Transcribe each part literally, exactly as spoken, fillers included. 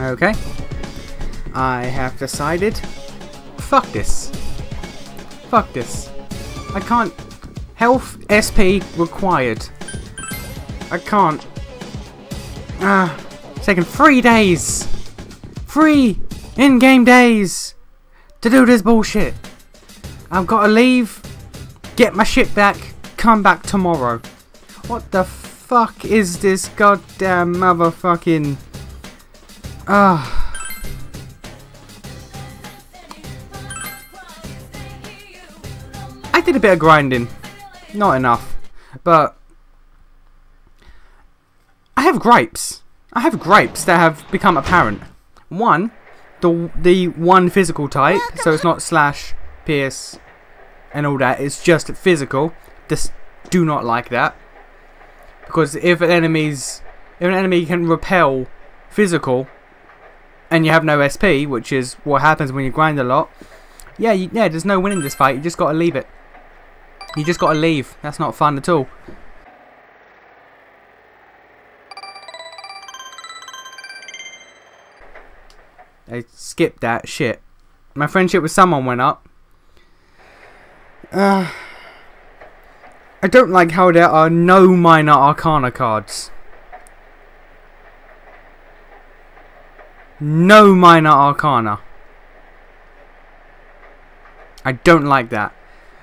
Okay. I have decided. Fuck this. Fuck this. I can't. Health S P required. I can't. Ah, it's taken three days. Three in-game days to do this bullshit. I've got to leave, get my shit back, come back tomorrow. What the fuck is this goddamn motherfucking? Ah. I did a bit of grinding, not enough, but I have gripes. I have gripes that have become apparent. One, the the one physical type, so it's not slash, pierce, and all that. It's just physical. Just do not like that, because if an enemy's if an enemy can repel physical, and you have no S P, which is what happens when you grind a lot. Yeah, you, yeah. There's no winning this fight. You just gotta leave it. You just gotta leave. That's not fun at all. I skipped that shit. My friendship with someone went up. Uh, I don't like how there are no minor arcana cards. No minor arcana. I don't like that.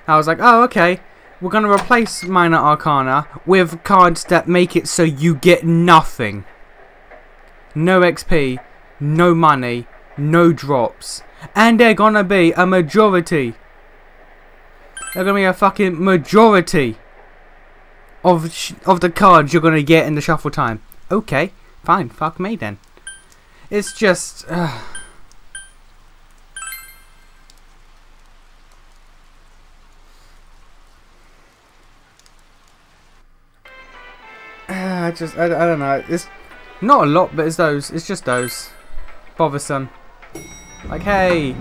I was like, oh, okay, we're going to replace minor arcana with cards that make it so you get nothing. No X P, no money, no drops. And they're going to be a majority. They're going to be a fucking majority of, sh of the cards you're going to get in the shuffle time. Okay, fine, fuck me then. It's just... Uh... I just, I, I don't know, it's not a lot, but it's those, it's just those, bothersome, like, hey,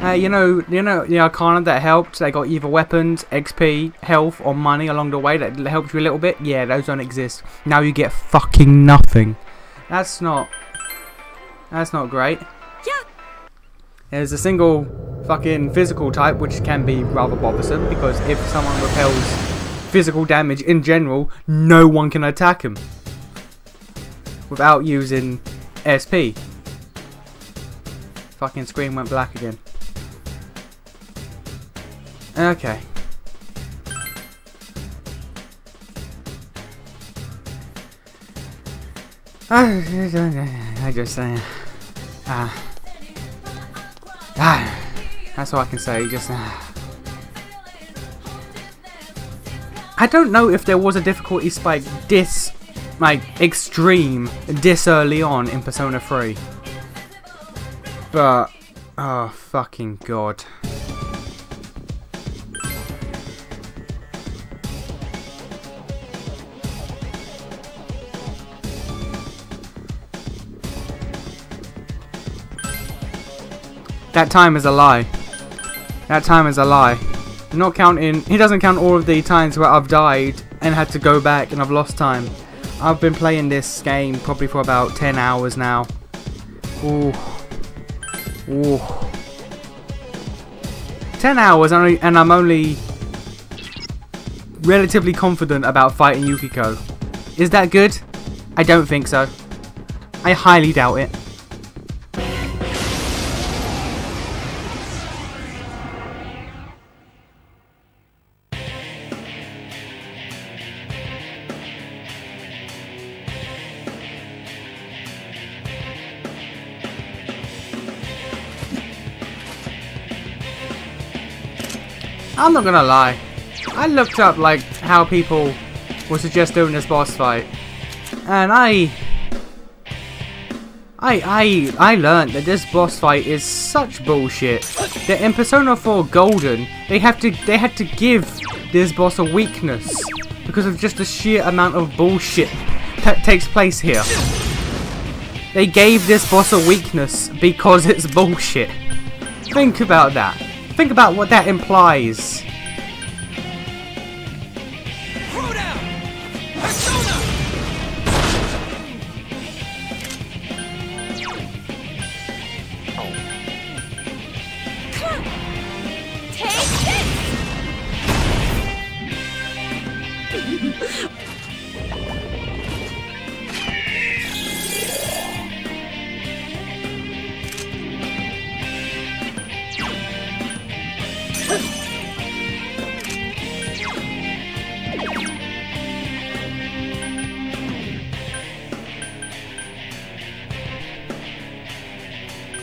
hey, you know, you know, the Arcana that helped, they got either weapons, X P, health, or money along the way, that helped you a little bit, yeah, those don't exist, now you get fucking nothing, that's not, that's not great, yeah. There's a single fucking physical type, which can be rather bothersome, because if someone repels physical damage in general, no one can attack him without using S P. Fucking screen went black again. Okay. I just saying. Ah. Ah. That's all I can say. Just. Uh, I don't know if there was a difficulty spike this, like, extreme this early on in Persona three. But, oh fucking god. That time is a lie. That time is a lie. Not counting, he doesn't count all of the times where I've died and had to go back and I've lost time. I've been playing this game probably for about ten hours now. Ooh. Ooh. ten hours and I'm only relatively confident about fighting Yukiko. Is that good? I don't think so. I highly doubt it. I'm not gonna lie, I looked up like how people would suggest doing this boss fight, and I, I, I, I learned that this boss fight is such bullshit that in Persona four Golden they have to they had to give this boss a weakness because of just the sheer amount of bullshit that takes place here. They gave this boss a weakness because it's bullshit. Think about that. Think about what that implies. battle. Take this!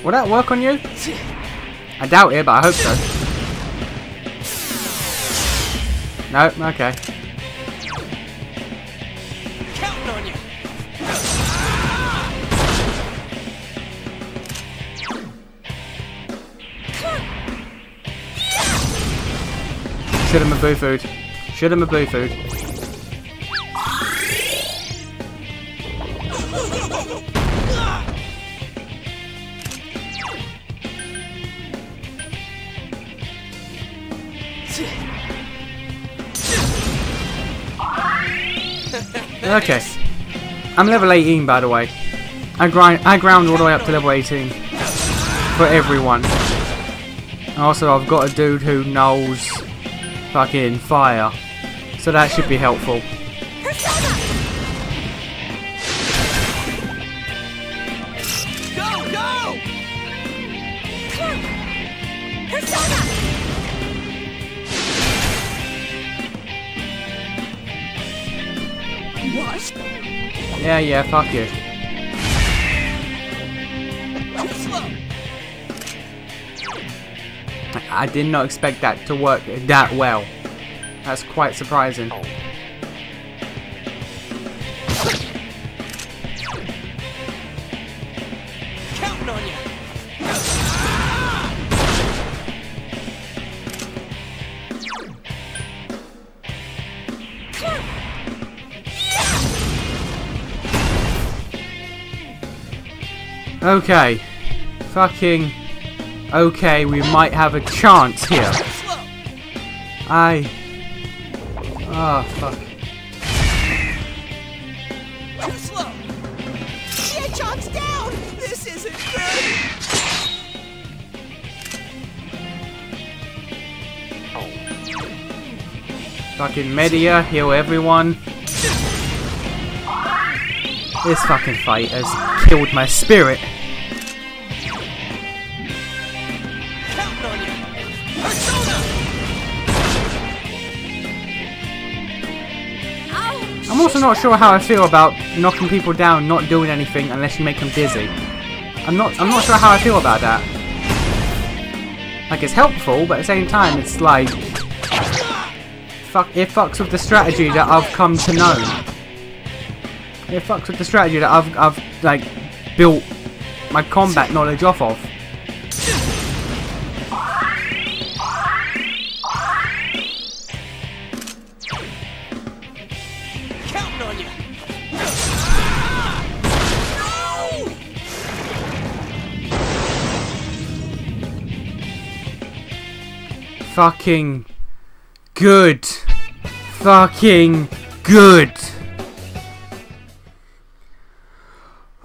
Will that work on you? I doubt it, but I hope so. No, okay. Counting on you. Shoot him a blue food. Shoot him a blue food. Okay, I'm level eighteen by the way. I grind, I ground all the way up to level eighteen for everyone. Also, I've got a dude who knows fucking fire, so that should be helpful. Yeah, yeah, fuck you. I did not expect that to work that well. That's quite surprising. Counting on you. Okay, fucking okay, we might have a chance here. I... Ah, oh, fuck. Too slow. Shit chomps down! This isn't good! Fucking Media, heal everyone. This fucking fight has killed my spirit. I'm also not sure how I feel about knocking people down, not doing anything unless you make them dizzy. I'm not I'm not sure how I feel about that. Like, it's helpful, but at the same time it's like, fuck, it fucks with the strategy that I've come to know. It fucks with the strategy that I've, I've like, built my combat knowledge off of. Counting on you. No! Fucking good. Fucking good.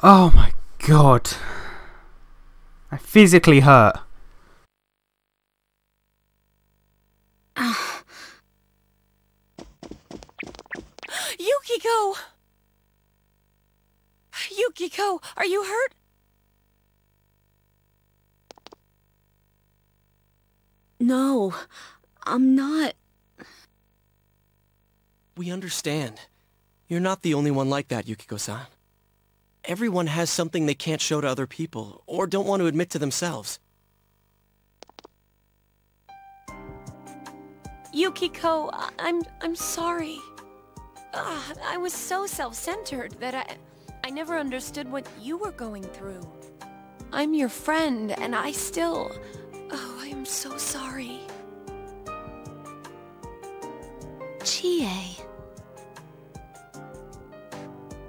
Oh my god. I physically hurt. Yukiko! Yukiko, are you hurt? No, I'm not. We understand. You're not the only one like that, Yukiko-san. Everyone has something they can't show to other people, or don't want to admit to themselves. Yukiko, I I'm I'm sorry. Ugh, I was so self-centered that I I never understood what you were going through. I'm your friend, and I still... Oh, I am so sorry. Chie.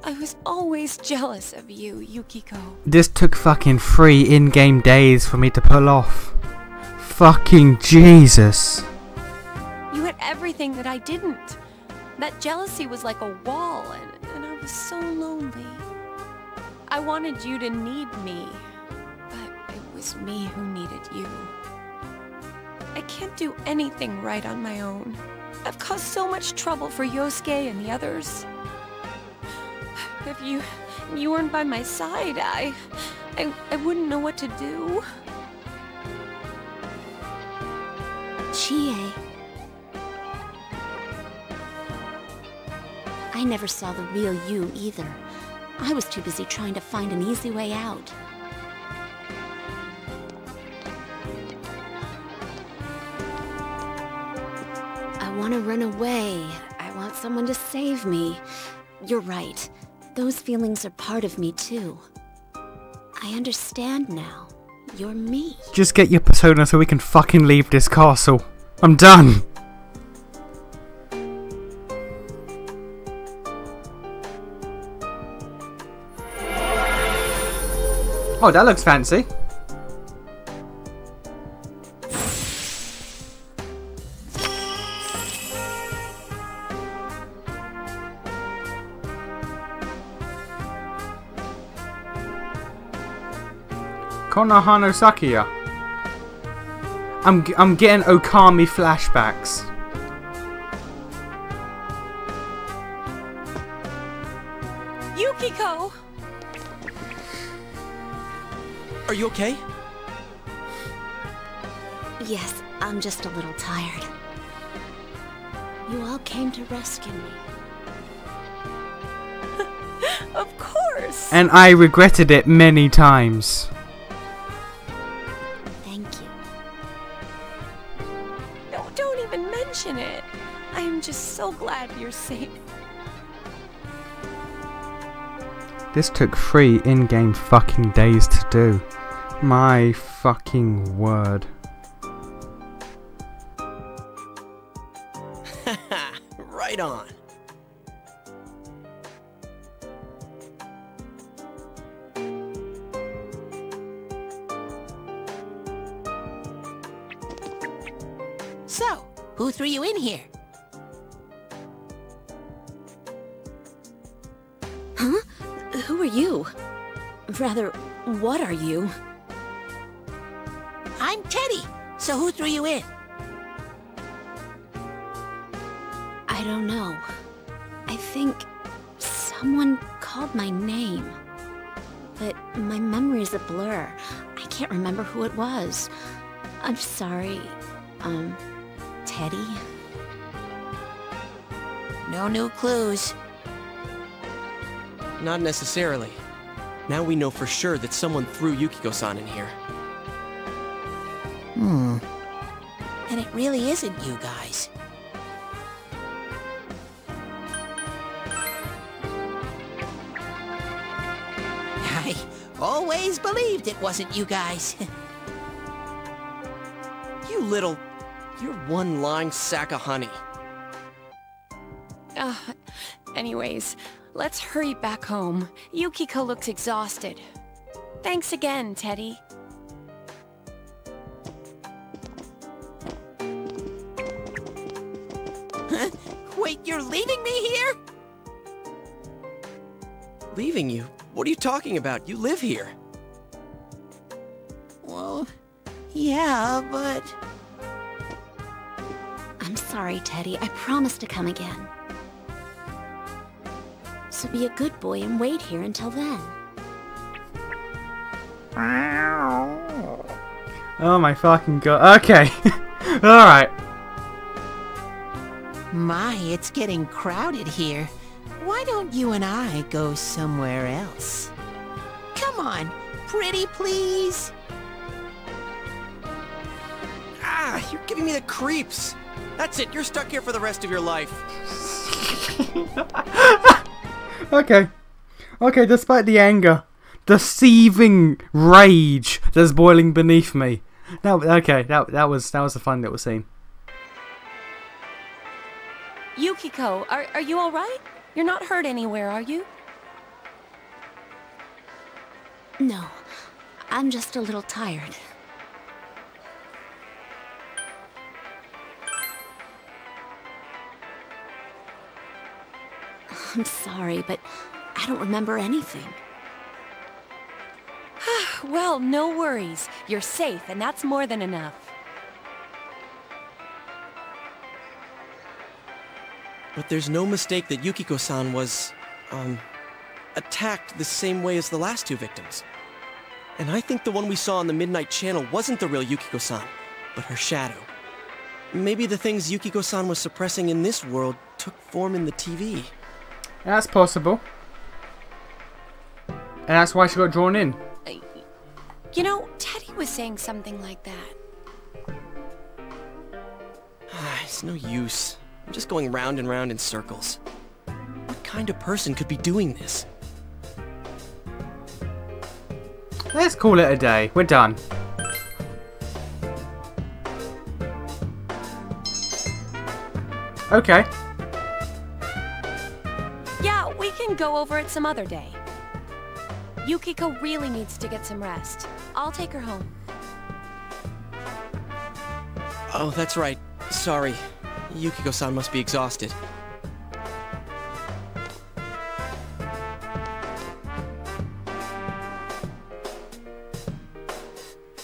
I was always jealous of you, Yukiko. This took fucking three in-game days for me to pull off. Fucking Jesus. You had everything that I didn't. That jealousy was like a wall, and, and I was so lonely. I wanted you to need me, but it was was me who needed you. I can't do anything right on my own. I've caused so much trouble for Yosuke and the others. If you, you weren't by my side, I, I, I wouldn't know what to do. Chie. I never saw the real you either. I was too busy trying to find an easy way out. I want to run away. I want someone to save me. You're right. Those feelings are part of me too. I understand now. You're me. Just get your persona so we can fucking leave this castle. I'm done. Oh, that looks fancy. Konohana Sakiya. I'm I'm getting Okami flashbacks. Yukiko. Are you okay? Yes, I'm just a little tired. You all came to rescue me. Of course. And I regretted it many times. Thank you. No, don't even mention it. I am just so glad you're safe. This took three in-game fucking days to do. My fucking word. Haha, right on. So, who threw you in here? Huh? Who are you? Rather, what are you? I'm Teddy, so who threw you in? I don't know. I think someone called my name. But my memory's a blur. I can't remember who it was. I'm sorry, um, Teddy? No new clues. Not necessarily. Now we know for sure that someone threw Yukiko-san in here. Hmm. And it really isn't you guys. I always believed it wasn't you guys. You little... You're one lying sack of honey. Uh, anyways, let's hurry back home. Yukiko looks exhausted. Thanks again, Teddy. Wait, you're leaving me here? Leaving you? What are you talking about? You live here. Well, yeah, but... I'm sorry, Teddy. I promise to come again. So be a good boy and wait here until then. Oh my fucking god. Okay. Alright. My, it's getting crowded here. Why don't you and I go somewhere else? Come on, pretty please. Ah, you're giving me the creeps. That's it, you're stuck here for the rest of your life. Okay. Okay, despite the anger, the seething rage that's boiling beneath me. Now, okay, that that was that was a fun little scene. Yukiko, are, are you alright? You're not hurt anywhere, are you? No, I'm just a little tired. I'm sorry, but I don't remember anything. Well, no worries. You're safe, and that's more than enough. But there's no mistake that Yukiko-san was, um, attacked the same way as the last two victims. And I think the one we saw on the Midnight Channel wasn't the real Yukiko-san, but her shadow. Maybe the things Yukiko-san was suppressing in this world took form in the T V. That's possible. And that's why she got drawn in. Uh, you know, Teddy was saying something like that. It's no use. I'm just going round and round in circles. What kind of person could be doing this? Let's call it a day. We're done. Okay. Yeah, we can go over it some other day. Yukiko really needs to get some rest. I'll take her home. Oh, that's right. Sorry. Yukiko-san must be exhausted.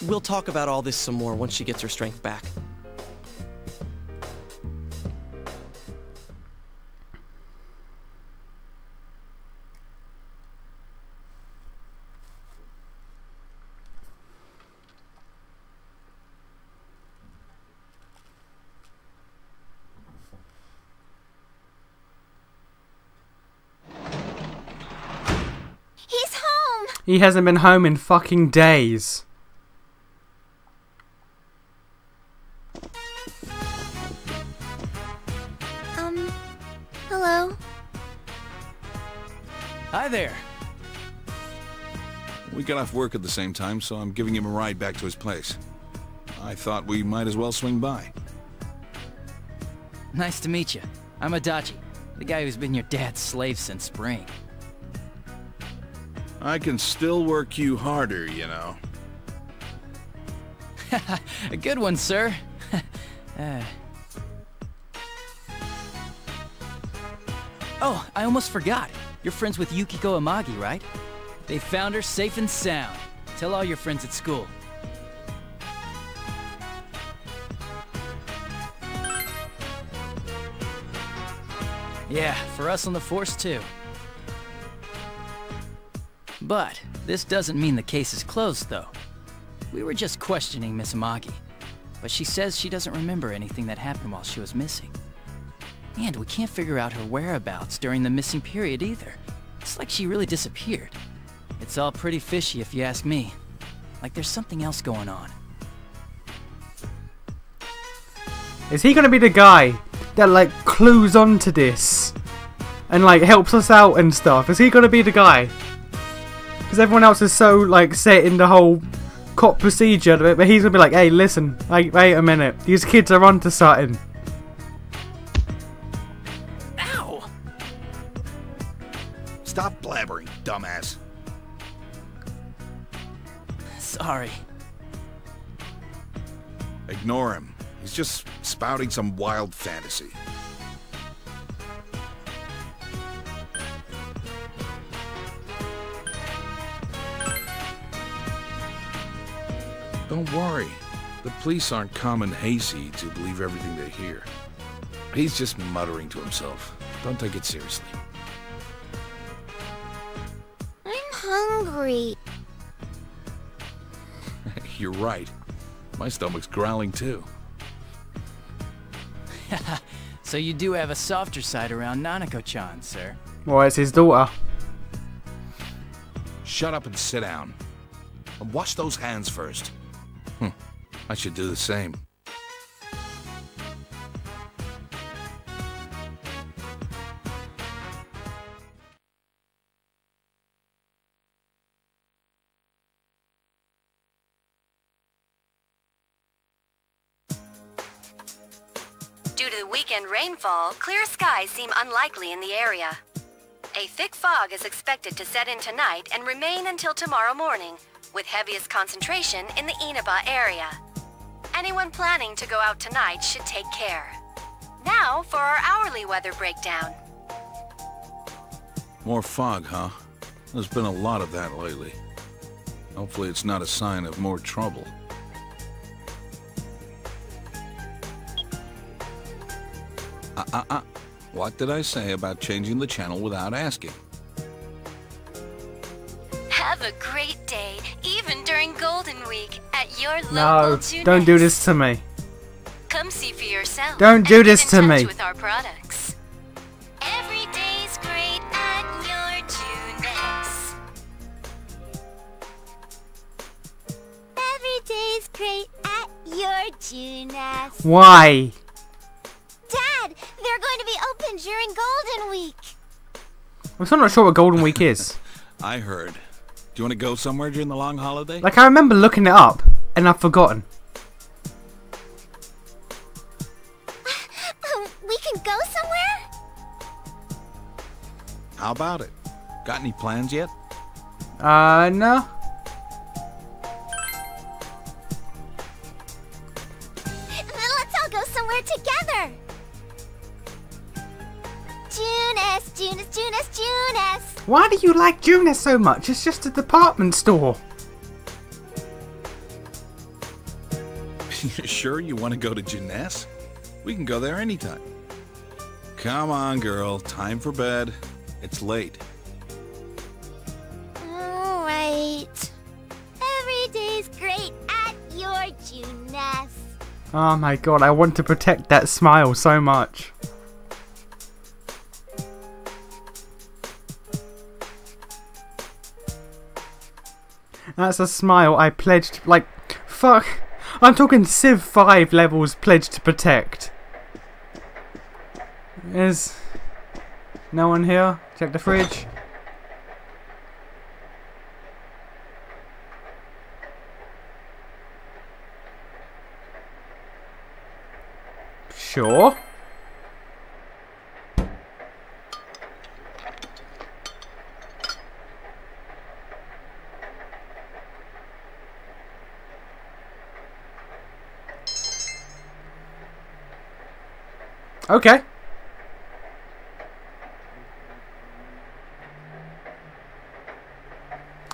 We'll talk about all this some more once she gets her strength back. He hasn't been home in fucking days. Um, hello? Hi there. We got off work at the same time, so I'm giving him a ride back to his place. I thought we might as well swing by. Nice to meet you. I'm Adachi, the guy who's been your dad's slave since spring. I can still work you harder, you know. A good one, sir. uh. Oh, I almost forgot. You're friends with Yukiko Amagi, right? They found her safe and sound. Tell all your friends at school. Yeah, for us on the force, too. But this doesn't mean the case is closed, though. We were just questioning Miss Amagi, but she says she doesn't remember anything that happened while she was missing. And we can't figure out her whereabouts during the missing period either. It's like she really disappeared. It's all pretty fishy if you ask me. Like there's something else going on. Is he gonna be the guy that like clues onto this and like helps us out and stuff? Is he gonna be the guy? Because everyone else is so like set in the whole cop procedure, but he's gonna be like, "Hey, listen, hey, wait a minute, these kids are onto something." Ow! Stop blabbering, dumbass. Sorry. Ignore him. He's just spouting some wild fantasy. Don't worry, the police aren't common hayseeds who believe everything they hear. He's just muttering to himself. Don't take it seriously. I'm hungry. You're right. My stomach's growling too. So you do have a softer side around Nanako-chan, sir. Well, it's his daughter. Shut up and sit down. And wash those hands first. Hm. I should do the same. Due to the weekend rainfall, clear skies seem unlikely in the area. A thick fog is expected to set in tonight and remain until tomorrow morning, with heaviest concentration in the Inaba area. Anyone planning to go out tonight should take care. Now for our hourly weather breakdown. More fog, huh? There's been a lot of that lately. Hopefully it's not a sign of more trouble. Uh, uh, uh. What did I say about changing the channel without asking? Have a great day, even during Golden Week, at your local Junes. No, don't do this to me. Come see for yourself. Don't do this to me. With our products. Every day's great at your Junes. Every day's great at your Junes. Why? Dad, they're going to be open during Golden Week. I'm still not sure what Golden Week is. I heard. Do you want to go somewhere during the long holiday? Like, I remember looking it up, and I've forgotten. We can go somewhere? How about it? Got any plans yet? Uh, no. Then let's all go somewhere together. Junes, Junes, Junes, Junes. Why do you like Junes so much? It's just a department store. You're sure you want to go to Junes? We can go there anytime. Come on, girl. Time for bed. It's late. All right. Every day's great at your Junes. Oh my god, I want to protect that smile so much. That's a smile I pledged, like, fuck. I'm talking Civ five levels pledged to protect. Is no one here? Check the fridge. Sure. Okay.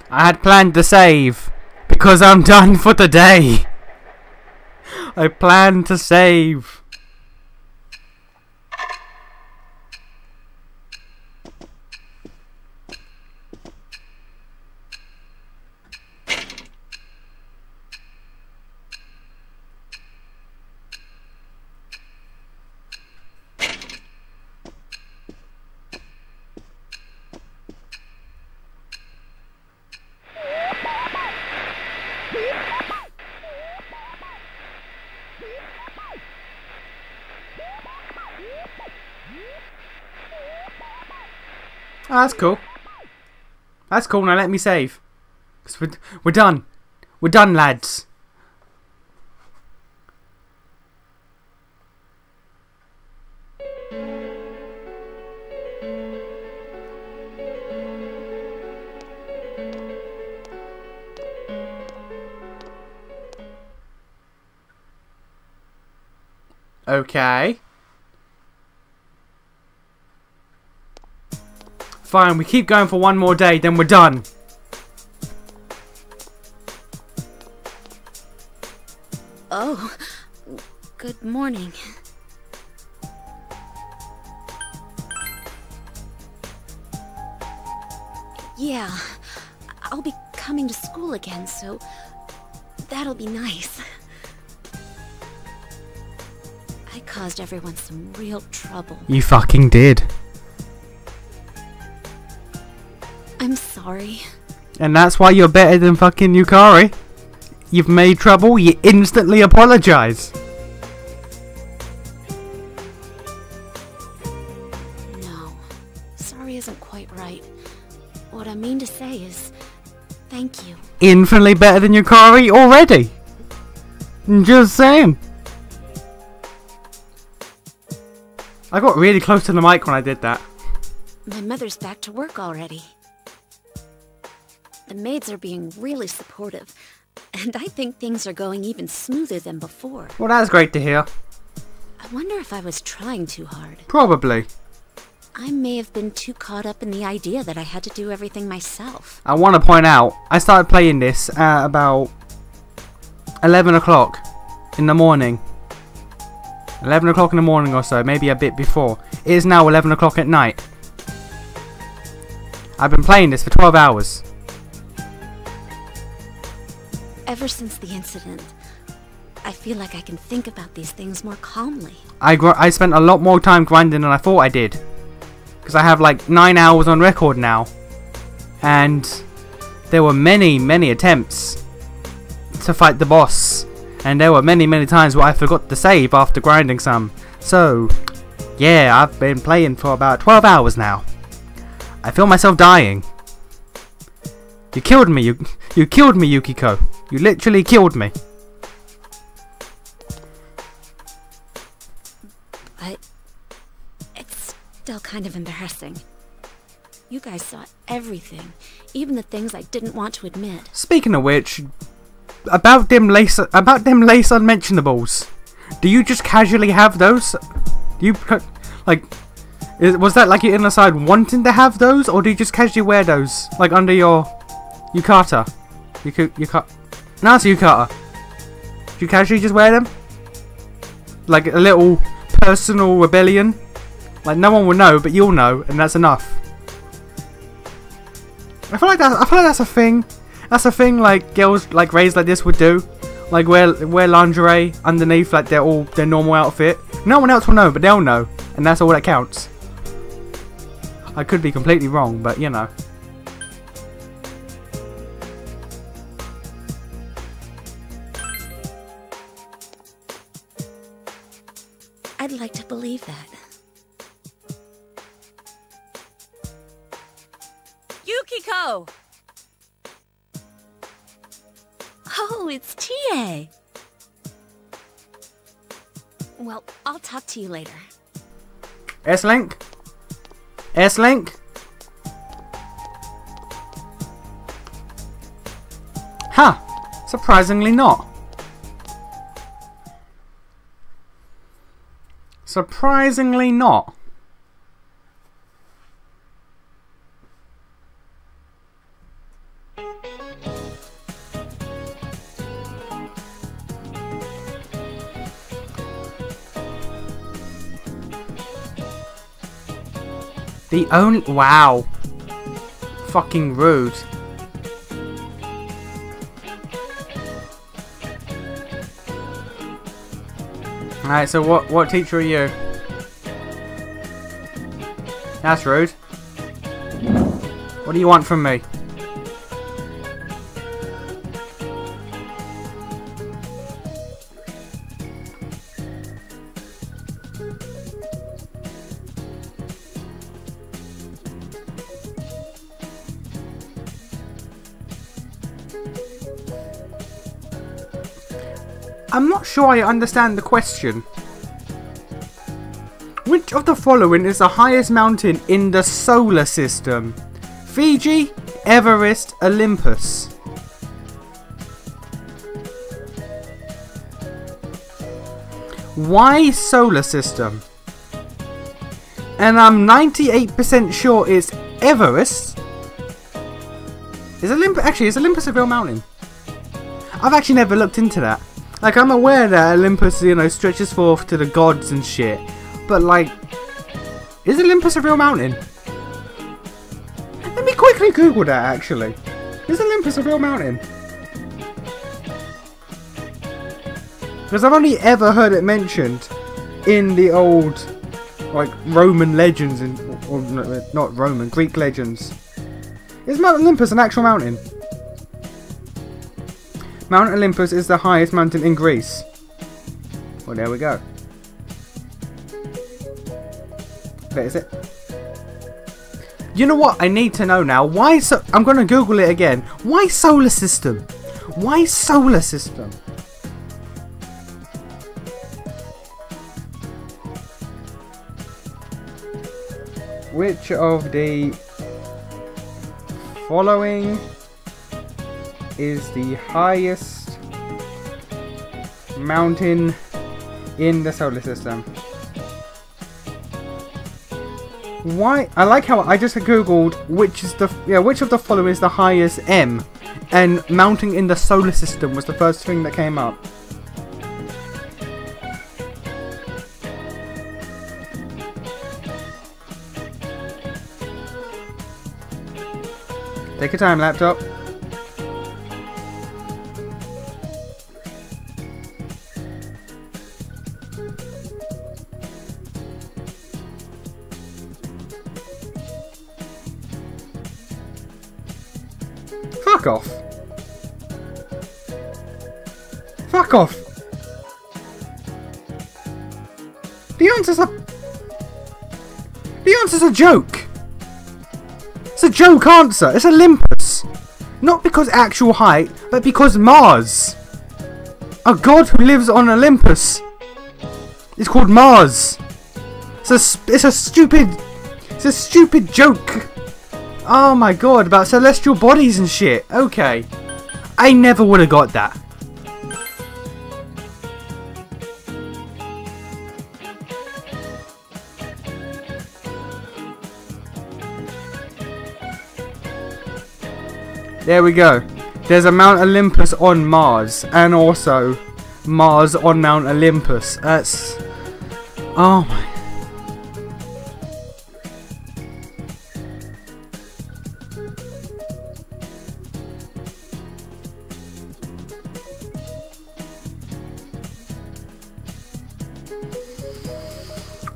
I had planned to save because I'm done for the day. I planned to save. Oh, that's cool. That's cool. Now let me save. Cause we're, we're done. We're done, lads. Okay. Fine, we keep going for one more day, then we're done. Oh, good morning. Yeah, I'll be coming to school again, so that'll be nice. I caused everyone some real trouble. You fucking did. I'm sorry. And that's why you're better than fucking Yukari. You've made trouble, you instantly apologize. No, sorry isn't quite right. What I mean to say is, thank you. Infinitely better than Yukari already. Just saying. I got really close to the mic when I did that. My mother's back to work already. The maids are being really supportive, and I think things are going even smoother than before. Well, that's great to hear. I wonder if I was trying too hard. Probably. I may have been too caught up in the idea that I had to do everything myself. I want to point out, I started playing this at about eleven o'clock in the morning. eleven o'clock in the morning or so, maybe a bit before. It is now eleven o'clock at night. I've been playing this for twelve hours. Ever since the incident, I feel like I can think about these things more calmly. I, gr I spent a lot more time grinding than I thought I did. Because I have like nine hours on record now. And there were many, many attempts to fight the boss. And there were many, many times where I forgot to save after grinding some. So, yeah, I've been playing for about twelve hours now. I feel myself dying. You killed me, you, you killed me, Yukiko. You literally killed me. But it's still kind of embarrassing. You guys saw everything, even the things I didn't want to admit. Speaking of which, about them lace, about them lace unmentionables. Do you just casually have those? Do you like? Is, was that like your inner side wanting to have those, or do you just casually wear those, like under your yukata? You could, you cut. No, it's a yukata. Do you casually just wear them, like a little personal rebellion? Like no one will know, but you'll know, and that's enough. I feel like that. I feel like that's a thing. That's a thing like girls like raised like this would do, like wear wear lingerie underneath like their all their normal outfit. No one else will know, but they'll know, and that's all that counts. I could be completely wrong, but you know. I'd like to believe that. Yukiko! Oh, it's Chie! Well, I'll talk to you later. S-Link? S-Link? Huh. Surprisingly not. Surprisingly not. The only- wow. Fucking rude. Alright, so what, what teacher are you? That's rude. What do you want from me? I'm not sure I understand the question. Which of the following is the highest mountain in the solar system? Fiji, Everest, Olympus. Why solar system? And I'm ninety-eight percent sure it's Everest. Is Olympus actually is Olympus a real mountain? I've actually never looked into that. Like, I'm aware that Olympus, you know, stretches forth to the gods and shit, but like, is Olympus a real mountain? Let me quickly Google that, actually. Is Olympus a real mountain? Because I've only ever heard it mentioned in the old, like, Roman legends, and or, not Roman, Greek legends. Is Mount Olympus an actual mountain? Mount Olympus is the highest mountain in Greece. Well, there we go. That is it. You know what? I need to know now. Why so... I'm going to Google it again. Why solar system? Why solar system? Which of the following is the highest mountain in the solar system? why? I like how I just googled which is the yeah which of the following is the highest M, and mounting in the solar system was the first thing that came up. Take your time, laptop. Fuck off. Fuck off. The answer's a... The answer's a joke. It's a joke answer. It's Olympus. Not because actual height, but because Mars. A god who lives on Olympus is called Mars. It's a, it's a stupid... It's a stupid joke. Oh my god, about celestial bodies and shit. Okay. I never would have got that. There we go. There's a Mount Olympus on Mars, and also Mars on Mount Olympus. That's... Oh my...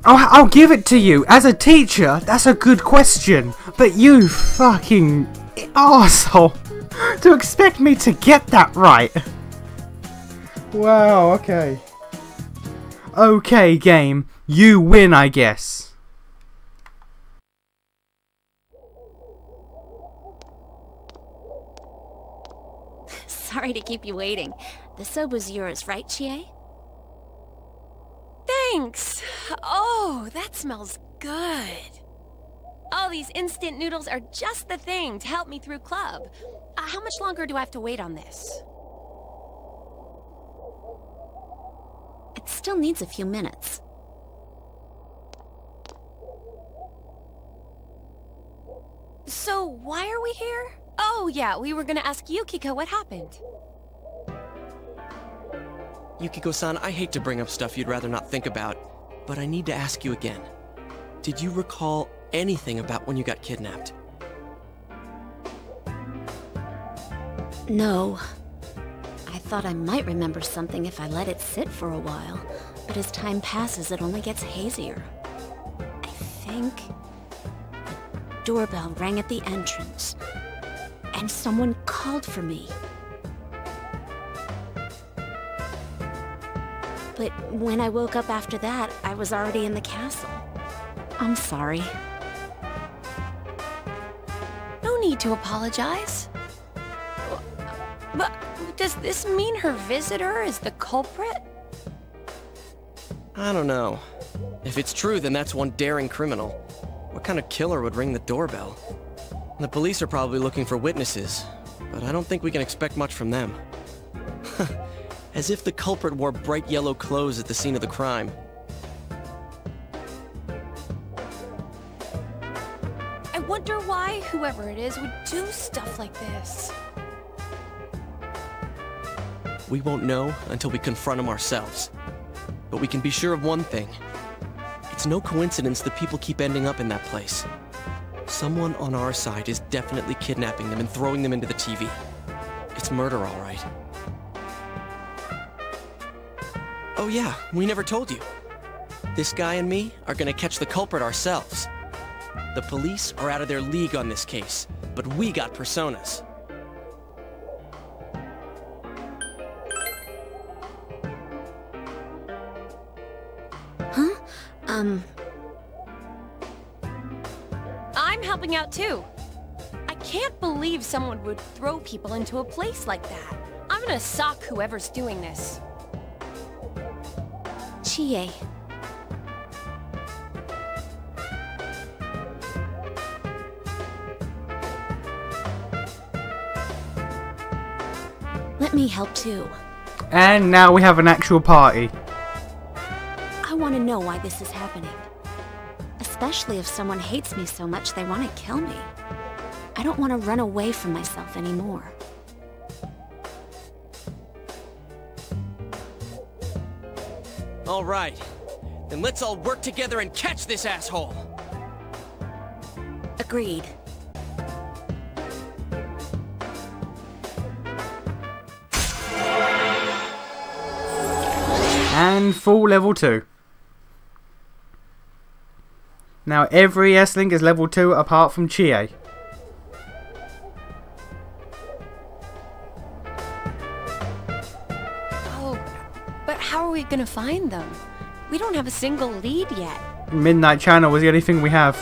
I'll, I'll give it to you. As a teacher, that's a good question. But you fucking... arsehole to expect me to get that right. Wow, okay. Okay, game. You win, I guess. Sorry to keep you waiting. The sub was yours, right, Chie? Thanks! Oh, that smells good. All these instant noodles are just the thing to help me through club. Uh, how much longer do I have to wait on this? It still needs a few minutes. So why are we here? Oh yeah, we were gonna ask Yukiko what happened. Yukiko-san, I hate to bring up stuff you'd rather not think about, but I need to ask you again. Did you recall anything about when you got kidnapped? No. I thought I might remember something if I let it sit for a while, but as time passes it only gets hazier. I think the doorbell rang at the entrance, and someone called for me. But when I woke up after that, I was already in the castle. I'm sorry. Need to apologize? But does this mean her visitor is the culprit? I don't know. If it's true, then that's one daring criminal. What kind of killer would ring the doorbell? The police are probably looking for witnesses, but I don't think we can expect much from them. As if the culprit wore bright yellow clothes at the scene of the crime. Wonder why whoever it is would do stuff like this. We won't know until we confront them ourselves. But we can be sure of one thing. It's no coincidence that people keep ending up in that place. Someone on our side is definitely kidnapping them and throwing them into the T V. It's murder, all right. Oh yeah, we never told you. This guy and me are gonna catch the culprit ourselves. The police are out of their league on this case, but we got personas. Huh? Um... I'm helping out too. I can't believe someone would throw people into a place like that. I'm gonna sock whoever's doing this. Chie. Let me help too. And now we have an actual party. I want to know why this is happening. Es especially if someone hates me so much they want to kill me. I don't want to run away from myself anymore. All right. Then let's all work together and catch this asshole! Agreed. And full level two. Now every S-Link is level two apart from Chie. Oh, but how are we gonna find them? We don't have a single lead yet. Midnight Channel was the only thing we have.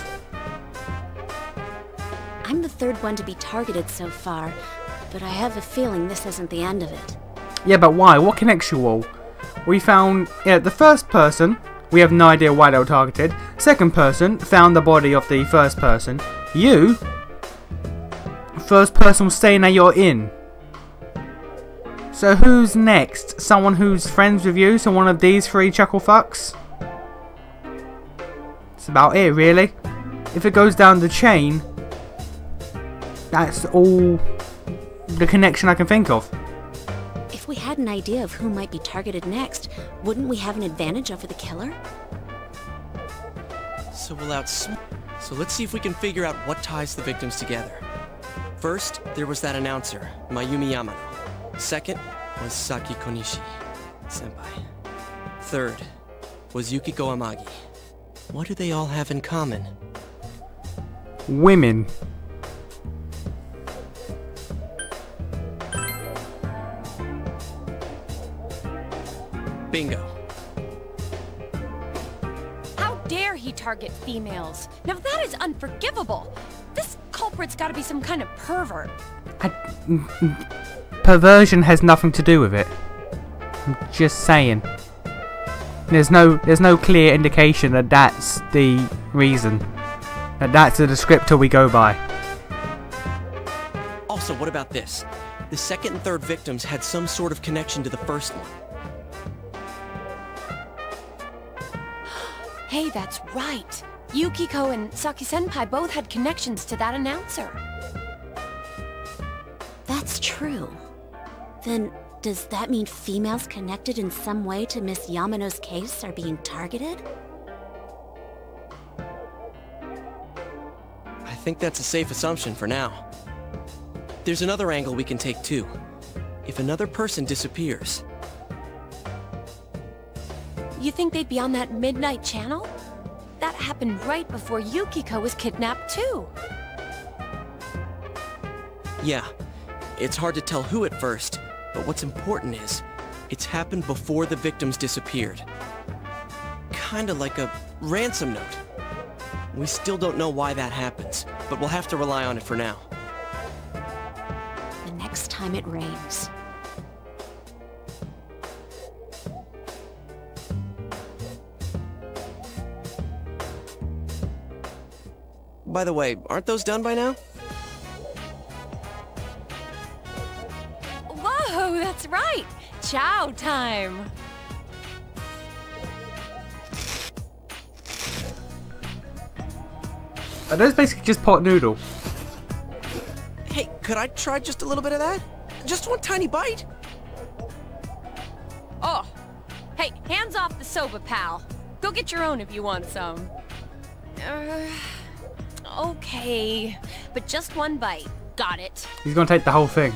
I'm the third one to be targeted so far, but I have a feeling this isn't the end of it. Yeah, but why? What connects you all? We found yeah, the first person, we have no idea why they were targeted. Second person, found the body of the first person. You, first person was saying that you're in. So who's next? Someone who's friends with you? So one of these three chuckle fucks? That's about it, really. If it goes down the chain, that's all the connection I can think of. If we had an idea of who might be targeted next, wouldn't we have an advantage over the killer? So we'll outsm- So let's see if we can figure out what ties the victims together. First, there was that announcer, Mayumi Yamane. Second was Saki Konishi, senpai. Third was Yukiko Amagi. What do they all have in common? Women. Bingo. How dare he target females? Now that is unforgivable. This culprit's gotta be some kind of pervert. I... Perversion has nothing to do with it. I'm just saying. There's no, there's no clear indication that that's the reason. That that's the descriptor we go by. Also, what about this? The second and third victims had some sort of connection to the first one. Hey, that's right. Yukiko and Saki-senpai both had connections to that announcer. That's true. Then, does that mean females connected in some way to Miss Yamano's case are being targeted? I think that's a safe assumption for now. There's another angle we can take too. If another person disappears... You think they'd be on that Midnight Channel? That happened right before Yukiko was kidnapped too. Yeah. It's hard to tell who at first. But what's important is, it's happened before the victims disappeared. Kinda like a ransom note. We still don't know why that happens, but we'll have to rely on it for now. The next time it rains. By the way, aren't those done by now? That's right! Chow time! Are those basically just pot noodle? Hey, could I try just a little bit of that? Just one tiny bite? Oh! Hey, hands off the soba, pal. Go get your own if you want some. Uh, okay, but just one bite. Got it. He's gonna take the whole thing.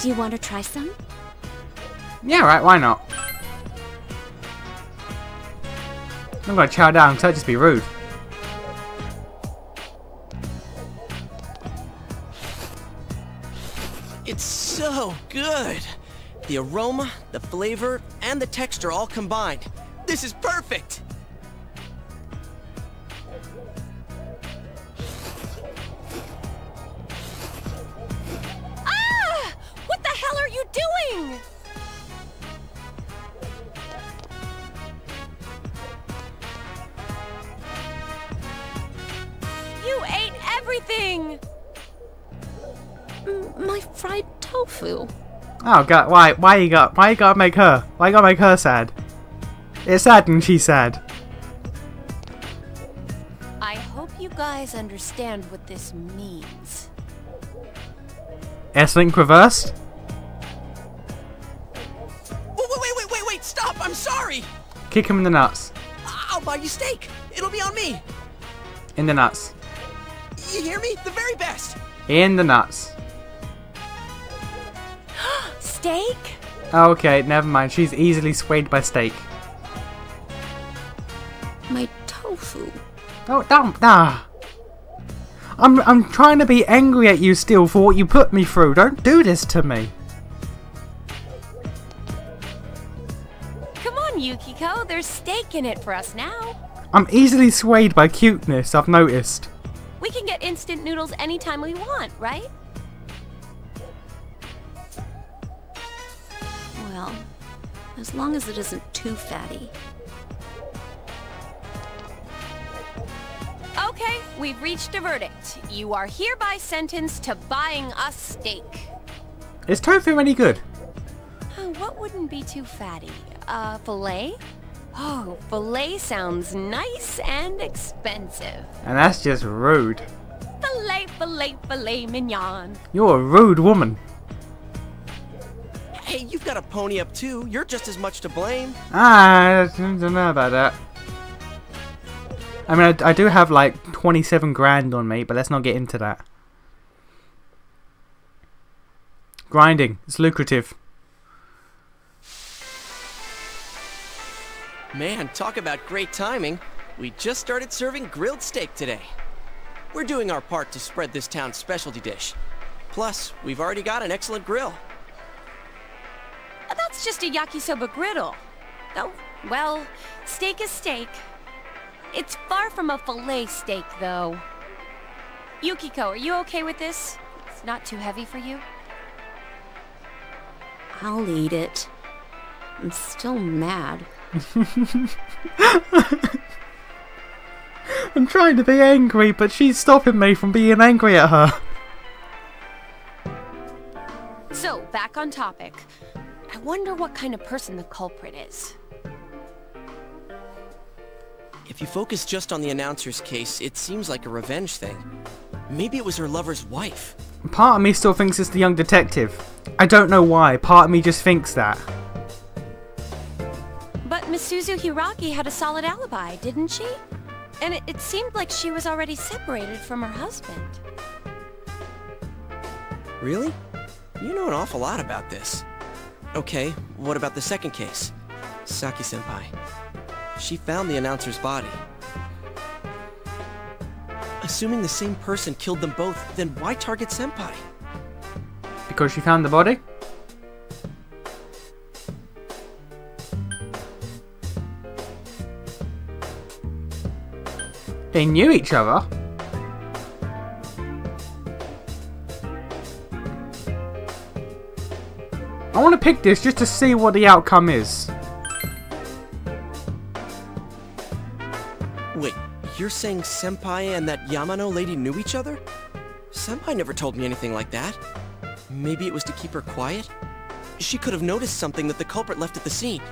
Do you want to try some? Yeah, right, why not? I'm gonna chow down, because that'd just be rude. It's so good! The aroma, the flavor, and the texture all combined. This is perfect! my fried tofu. Oh god, why why you got why you gotta make her? Why you gotta make her sad? It's sad and she's sad. I hope you guys understand what this means. S-Link reversed? Oh, wait, wait, wait, wait, wait, stop! I'm sorry! Kick him in the nuts. I'll buy you steak! It'll be on me! In the nuts. You hear me? The very best! In the nuts. Steak? Okay, never mind. She's easily swayed by steak. My tofu. Oh, don't. Nah. I'm, I'm trying to be angry at you still for what you put me through. Don't do this to me. Come on, Yukiko. There's steak in it for us now. I'm easily swayed by cuteness, I've noticed. We can get instant noodles anytime we want, right? Well, as long as it isn't too fatty. Okay, we've reached a verdict. You are hereby sentenced to buying us steak. Is tofu any good? Uh, what wouldn't be too fatty? Uh, filet? Oh, filet sounds nice and expensive. And that's just rude. Filet, filet, filet mignon. You're a rude woman. Hey, you've got a pony up too. You're just as much to blame. Ah, I don't know about that. I mean, I, I do have like twenty-seven grand on me, but let's not get into that. Grinding, it's lucrative. Man, talk about great timing. We just started serving grilled steak today. We're doing our part to spread this town's specialty dish. Plus, we've already got an excellent grill. That's just a yakisoba griddle. Oh, well, steak is steak. It's far from a filet steak, though. Yukiko, are you okay with this? It's not too heavy for you? I'll eat it. I'm still mad. I'm trying to be angry, but she's stopping me from being angry at her. So, back on topic. I wonder what kind of person the culprit is. If you focus just on the announcer's case, it seems like a revenge thing. Maybe it was her lover's wife. Part of me still thinks it's the young detective. I don't know why, part of me just thinks that. But Misuzu Hiiragi had a solid alibi, didn't she? And it, it seemed like she was already separated from her husband. Really? You know an awful lot about this. Okay, what about the second case? Saki-senpai. She found the announcer's body. Assuming the same person killed them both, then why target senpai? Because she found the body? They knew each other. I want to pick this just to see what the outcome is. Wait, you're saying senpai and that Yamano lady knew each other? Senpai never told me anything like that. Maybe it was to keep her quiet? She could have noticed something that the culprit left at the scene.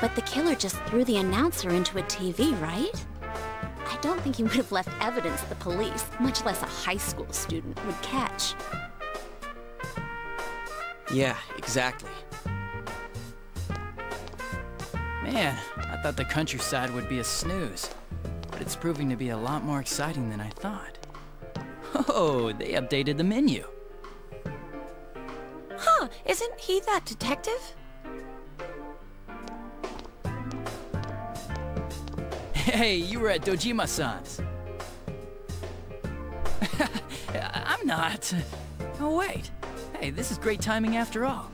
But the killer just threw the announcer into a T V, right? I don't think he would have left evidence the police, much less a high school student, would catch. Yeah, exactly. Man, I thought the countryside would be a snooze, but it's proving to be a lot more exciting than I thought. Oh, they updated the menu. Huh, isn't he that detective? Hey, you were at Dojima-san's. I'm not. Oh, wait. Hey, this is great timing after all.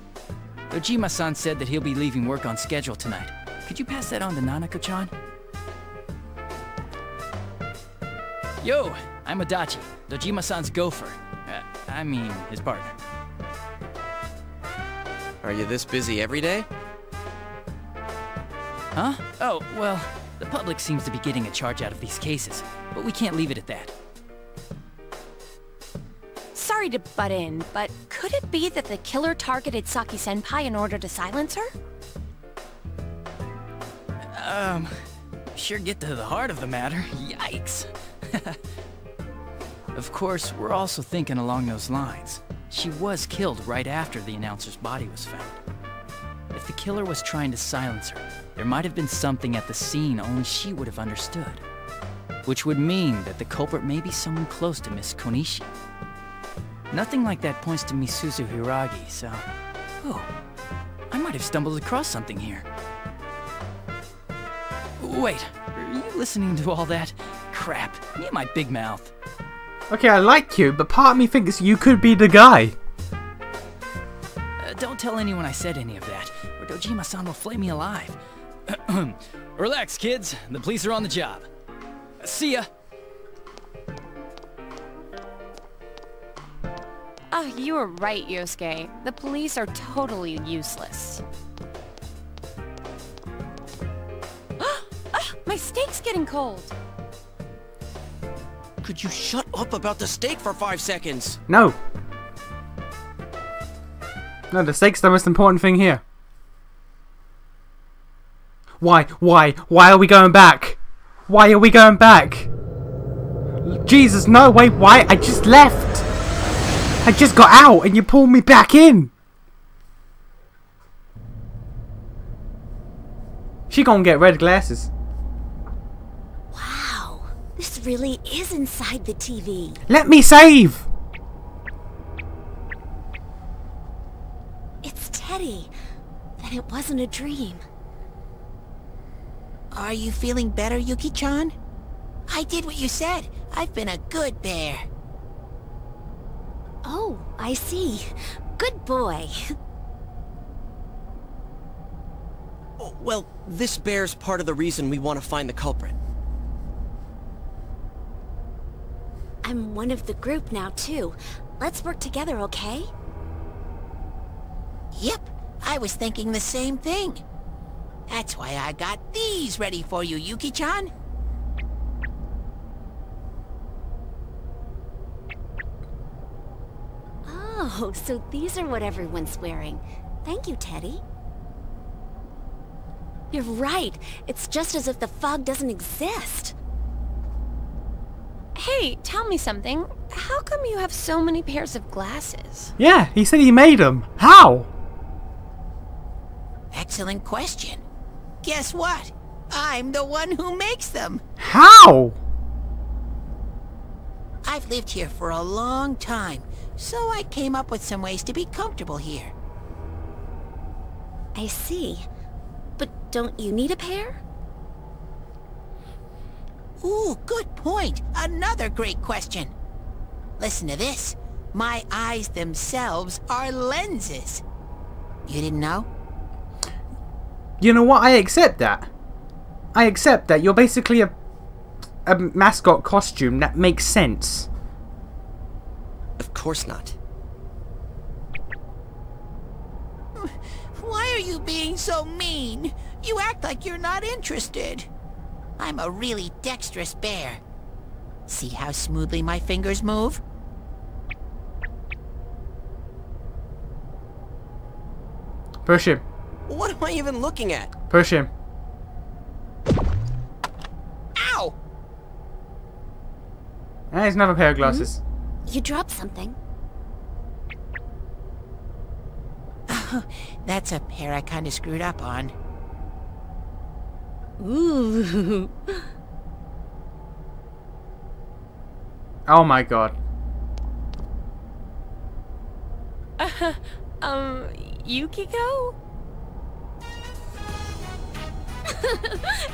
Dojima-san said that he'll be leaving work on schedule tonight. Could you pass that on to Nanako-chan? Yo, I'm Adachi, Dojima-san's gopher. Uh, I mean, his partner. Are you this busy every day? Huh? Oh, well... The public seems to be getting a charge out of these cases, but we can't leave it at that. sorry to butt in, but could it be that the killer targeted Saki-senpai in order to silence her? Um, sure get to the heart of the matter. Yikes. Of course, we're also thinking along those lines. She was killed right after the announcer's body was found. If the killer was trying to silence her, there might have been something at the scene only she would have understood. Which would mean that the culprit may be someone close to Miss Konishi. Nothing like that points to Misuzu Hiiragi, so... Oh, I might have stumbled across something here. Wait, are you listening to all that? Crap, me and my big mouth. Okay, I like you, but part of me thinks you could be the guy. Uh, don't tell anyone I said any of that, or Dojima-san will flay me alive. Relax, kids. The police are on the job. See ya. Ah, uh, you were right, Yosuke. The police are totally useless. Ah, my steak's getting cold. Could you shut up about the steak for five seconds? No. No, the steak's the most important thing here. Why? Why? Why are we going back? Why are we going back? Jesus, no, wait, why? I just left. I just got out and you pulled me back in. She gonna get red glasses. This really is inside the T V. Let me save! It's Teddy. Then it wasn't a dream. Are you feeling better, Yuki-chan? I did what you said. I've been a good bear. Oh, I see. Good boy. Oh, well, this bear's part of the reason we want to find the culprit. I'm one of the group now, too. Let's work together, okay? Yep, I was thinking the same thing. That's why I got these ready for you, Yuki-chan. Oh, so these are what everyone's wearing. Thank you, Teddy. You're right. It's just as if the fog doesn't exist. Hey, tell me something. How come you have so many pairs of glasses? Yeah, he said he made them. How? Excellent question. Guess what? I'm the one who makes them. How? I've lived here for a long time, so I came up with some ways to be comfortable here. I see. But don't you need a pair? Ooh, good point. Another great question. Listen to this. My eyes themselves are lenses. You didn't know? You know what? I accept that. I accept that. You're basically a, a mascot costume. That makes sense. Of course not. Why are you being so mean? You act like you're not interested. I'm a really dexterous bear. See how smoothly my fingers move? Push him. What am I even looking at? Push him. Ow! Ah, he's another pair of glasses. Mm-hmm. You dropped something. Oh, that's a pair I kind of screwed up on. Ooh. Oh my god. Uh, um, Yukiko?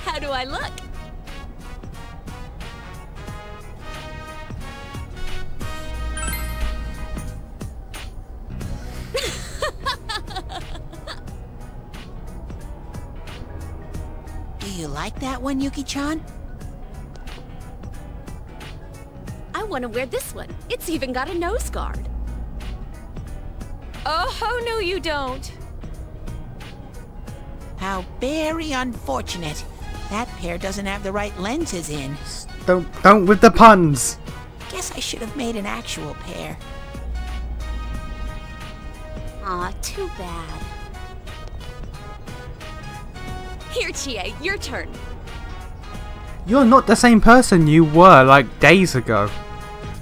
How do I look? You like that one, Yuki-chan? I want to wear this one. It's even got a nose guard. Oh, no you don't. How very unfortunate. That pair doesn't have the right lenses in. Don't, don't with the puns. Guess I should have made an actual pair. Aw, too bad. Here, Chie, your turn. You're not the same person you were like days ago.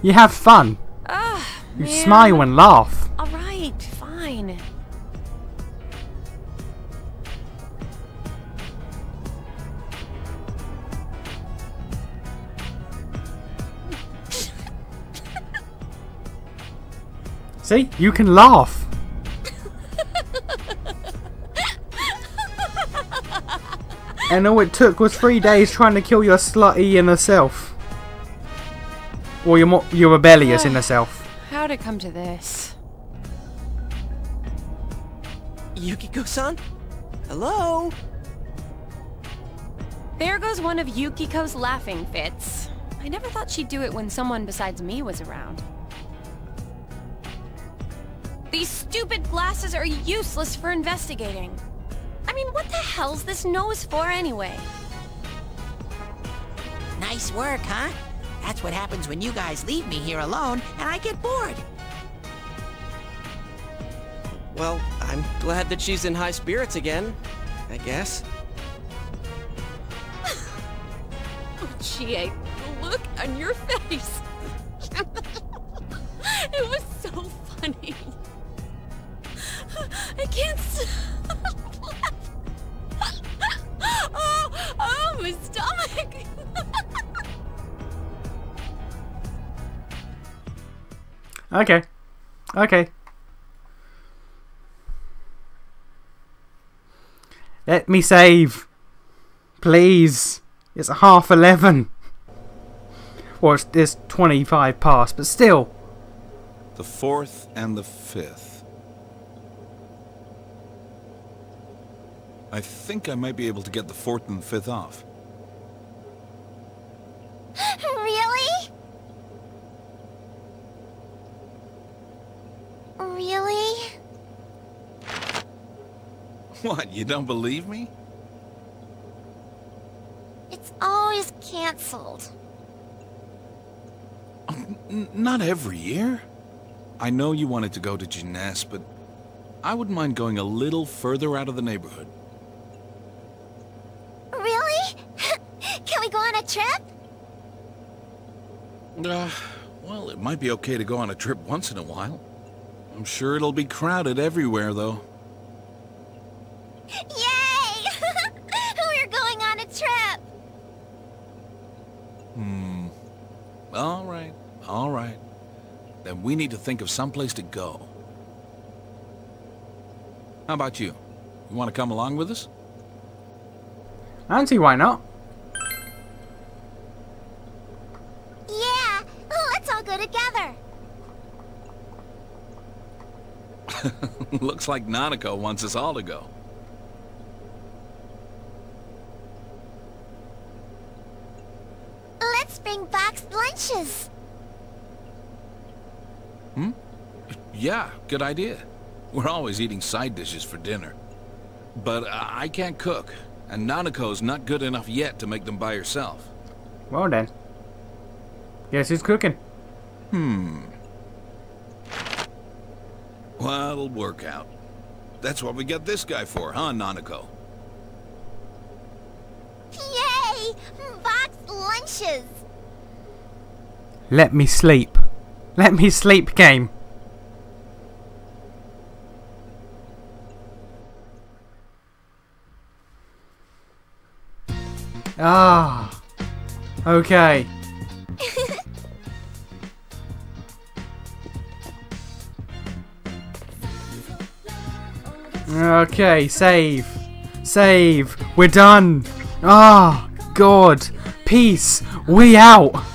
You have fun. Ugh, you man. Smile and laugh. Alright, fine. See? You can laugh. And all it took was three days trying to kill your slutty inner self. Or your, mo your rebellious inner self. How'd it come to this? Yukiko-san? Hello? There goes one of Yukiko's laughing fits. I never thought she'd do it when someone besides me was around. These stupid glasses are useless for investigating. I mean, what the hell's this nose for anyway? Nice work, huh? That's what happens when you guys leave me here alone and I get bored. Well, I'm glad that she's in high spirits again, I guess. Oh, Chie, the look on your face. It was so funny. I can't stop. Oh, oh, my stomach! Okay. Okay. Let me save. Please. It's half eleven. Or it's, it's twenty-five past, but still. The fourth and the fifth. I think I might be able to get the fourth and fifth off. Really? Really? What, you don't believe me? It's always cancelled. Not every year. I know you wanted to go to Junes, but I wouldn't mind going a little further out of the neighborhood. Trip? Uh, well, it might be okay to go on a trip once in a while. I'm sure it'll be crowded everywhere, though. Yay! We're going on a trip! Hmm. All right, all right. Then we need to think of someplace to go. How about you? You want to come along with us? I don't see why not. Looks like Nanako wants us all to go. Let's bring boxed lunches. Hmm? Yeah, good idea. We're always eating side dishes for dinner. But uh, I can't cook, and Nanako's not good enough yet to make them by herself. Well then. Guess who's cooking? Hmm. Well, it'll work out. That's what we got this guy for, huh, Nanako? Yay! Boxed lunches! Let me sleep. Let me sleep game. Ah. Okay. Okay, save. Save. We're done. Ah, God. Peace. We out.